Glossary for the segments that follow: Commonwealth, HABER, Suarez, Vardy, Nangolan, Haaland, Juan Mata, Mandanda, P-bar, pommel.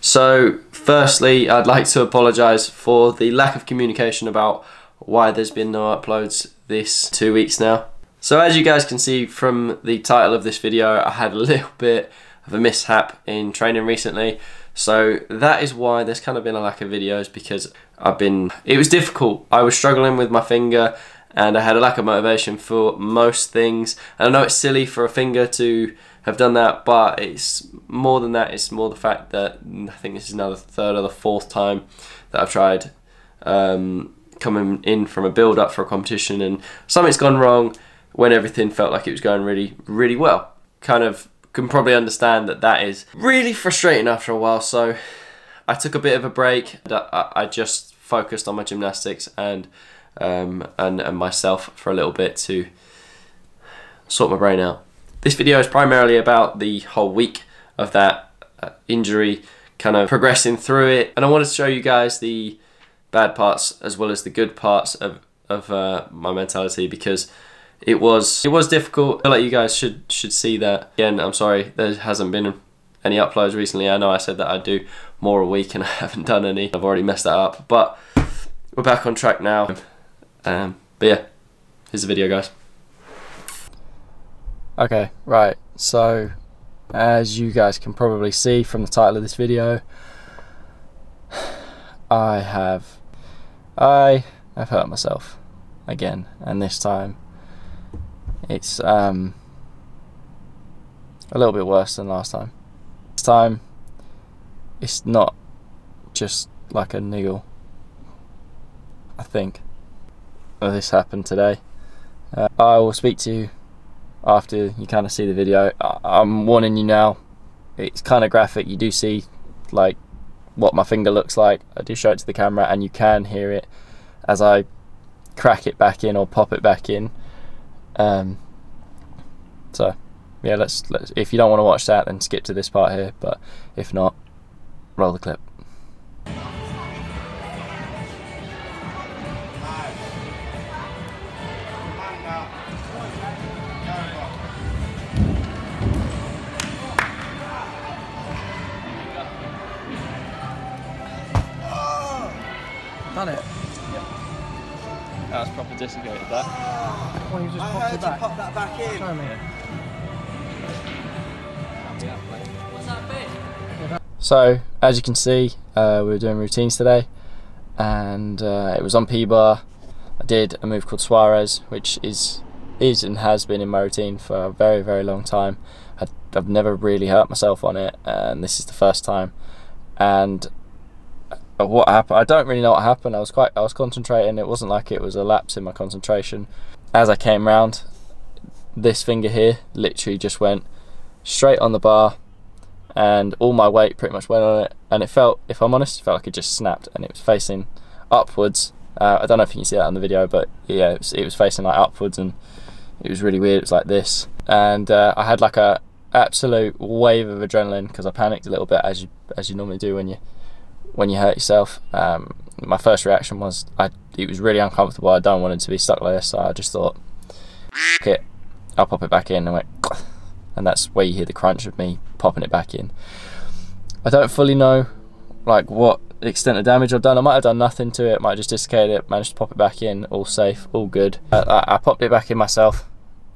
So firstly, I'd like to apologise for the lack of communication about why there's been no uploads this 2 weeks now. So as you guys can see from the title of this video, I had a little bit of a mishap in training recently. So that is why there's kind of been a lack of videos, because it was difficult. I was struggling with my finger and I had a lack of motivation for most things. And I know it's silly for a finger to have done that, but it's more than that. It's more the fact that I think this is now the third or the fourth time that I've tried coming in from a build up for a competition, and something's gone wrong when everything felt like it was going really, really well. Kind of can probably understand that that is really frustrating after a while. So I took a bit of a break. I just focused on my gymnastics and myself for a little bit to sort my brain out. This video is primarily about the whole week of that injury, kind of progressing through it, and I wanted to show you guys the bad parts as well as the good parts of my mentality, because it was difficult. I feel like you guys should see that. Again, I'm sorry there hasn't been any uploads recently. I know I said that I'd do more a week and I haven't done any. I've already messed that up, but we're back on track now. But yeah, here's the video, guys. Okay, right, so as you guys can probably see from the title of this video, I have hurt myself again, and this time it's a little bit worse than last time. This time it's not just like a niggle, I think. This happened today. I will speak to you after you kind of see the video. I'm warning you now, it's kind of graphic. You do see like what my finger looks like. I do show it to the camera and you can hear it as I crack it back in or pop it back in. So yeah, let's if you don't want to watch that, then skip to this part here, but if not, roll the clip. Done it? Yeah. That was proper dislocated, that. Well, you just popped it back. I heard you pop that back in. Show me it. What's that bit? So, as you can see, we were doing routines today, and it was on P-bar. I did a move called Suarez, which is and has been in my routine for a very, very long time. I've never really hurt myself on it, and this is the first time. And what happened, I don't really know what happened. I was concentrating. It wasn't like it was a lapse in my concentration. As I came round, this finger here literally just went straight on the bar, and all my weight pretty much went on it, and it felt, if I'm honest, it felt like it just snapped, and it was facing upwards. I don't know if you can see that on the video, but yeah, it was facing like upwards, and it was really weird. It was like this, and I had like a absolute wave of adrenaline because I panicked a little bit, as you normally do when you hurt yourself. My first reaction was, it was really uncomfortable. I don't want it to be stuck like this, so I just thought, F it, I'll pop it back in, and went, and that's where you hear the crunch of me popping it back in. I don't fully know like what extent of damage I've done. I might have done nothing to it, might have just dislocated it, managed to pop it back in, all safe, all good. I popped it back in myself.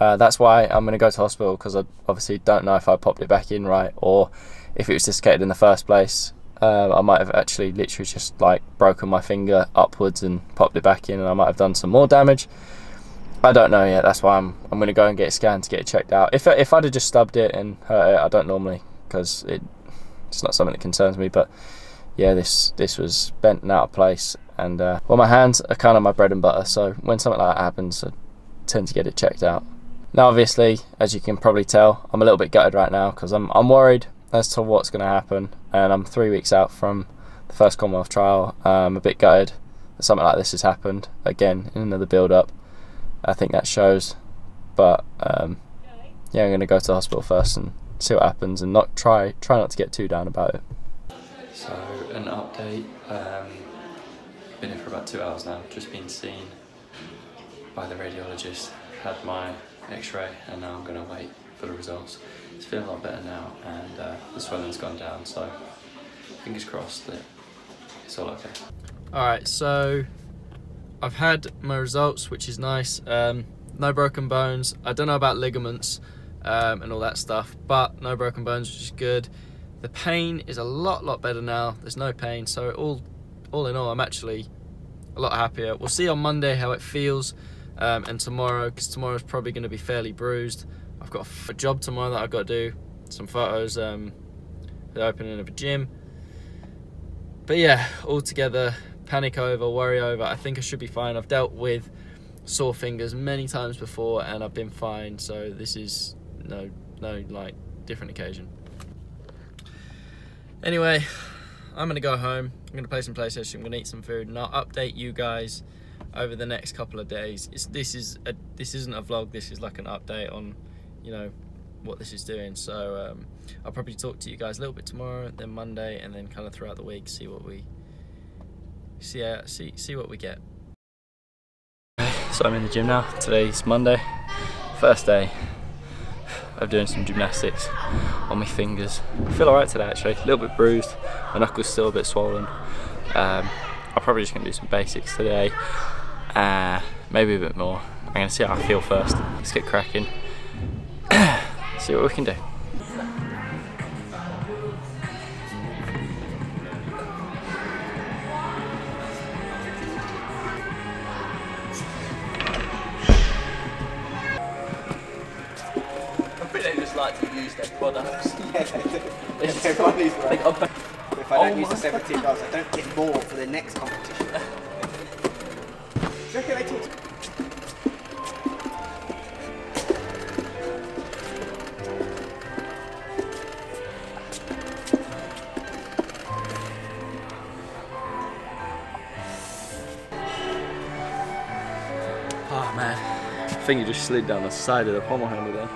That's why I'm going to go to hospital, because I obviously don't know if I popped it back in right, or if it was dislocated in the first place. I might have actually literally just like broken my finger upwards and popped it back in, and I might have done some more damage. I don't know yet. That's why I'm going to go and get it scanned to get it checked out. If I'd have just stubbed it and hurt it, I don't normally, because it's not something that concerns me. But yeah, this was bent and out of place, and well, my hands are kind of my bread and butter. So when something like that happens, I tend to get it checked out. Now, obviously, as you can probably tell, I'm a little bit gutted right now because I'm worried as to what's going to happen, and I'm 3 weeks out from the first Commonwealth trial. I'm a bit gutted that something like this has happened again in another build-up. I think that shows, but yeah, I'm going to go to the hospital first and see what happens, and not try not to get too down about it. So an update. Been here for about 2 hours now. Just been seen by the radiologist. Had my X-ray, and now I'm going to wait for the results. It's feeling a lot better now, and the swelling's gone down, so fingers crossed that it's all okay. All right, so I've had my results, which is nice. No broken bones. I don't know about ligaments and all that stuff, but no broken bones, which is good. The pain is a lot better now. There's no pain, so all in all, I'm actually a lot happier. We'll see on Monday how it feels, and tomorrow, because tomorrow's probably going to be fairly bruised. I've got a job tomorrow that I've got to do, some photos, the opening of a gym. But yeah, all together, panic over, worry over. I think I should be fine. I've dealt with sore fingers many times before, and I've been fine. So this is no like different occasion. Anyway, I'm gonna go home, I'm gonna play some PlayStation, I'm gonna eat some food, and I'll update you guys over the next couple of days. This isn't a vlog, this is like an update on, you know, what this is doing. So I'll probably talk to you guys a little bit tomorrow, then Monday, and then kind of throughout the week, see what we get. So I'm in the gym now. Today's Monday, first day of doing some gymnastics on my fingers. I feel alright today actually, a little bit bruised, my knuckle's still a bit swollen. I'm probably just going to do some basics today, maybe a bit more. I'm going to see how I feel first. Let's get cracking, see what we can do. Like to use their products. Yeah, they do. Everyone needs one. If I don't use the 17 bars, I don't get more for the next competition. Look at they talk to. Oh man, I think you just slid down the side of the pommel handle there.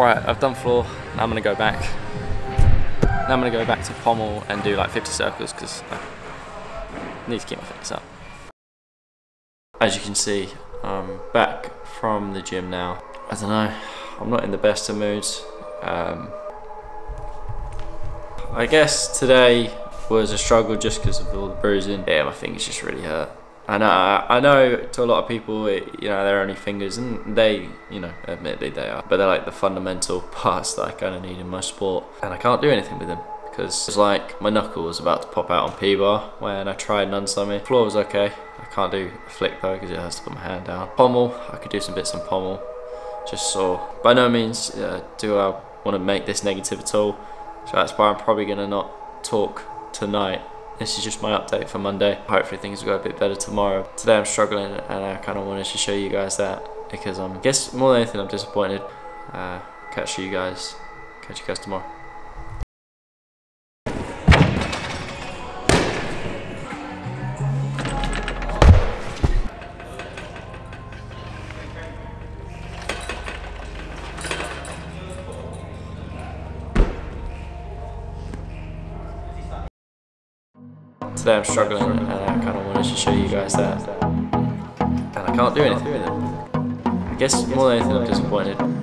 Right, I've done floor, now I'm going to go back. Now I'm going to go back to pommel and do like 50 circles because I need to keep my fitness up. As you can see, I'm back from the gym now. I don't know, I'm not in the best of moods. I guess today was a struggle just because of all the bruising. Yeah, my fingers just really hurt. And I know to a lot of people, you know, they're only fingers, and they, you know, admittedly they are, but they're like the fundamental parts that I kind of need in my sport, and I can't do anything with them because it's like my knuckle was about to pop out on P-bar when I tried nunsummy. Floor was okay. I can't do a flick though because it has to put my hand down. Pommel, I could do some bits on pommel, just sore. By no means do I want to make this negative at all, so that's why I'm probably going to not talk tonight. This is just my update for Monday. Hopefully things will go a bit better tomorrow. Today I'm struggling, and I kind of wanted to show you guys that because I guess more than anything I'm disappointed. Catch you guys tomorrow. Today I'm struggling, and I kind of wanted to show you guys that, and I can't do anything with it. I guess more than anything I'm disappointed.